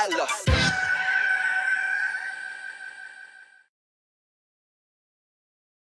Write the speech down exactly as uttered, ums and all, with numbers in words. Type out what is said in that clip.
I love.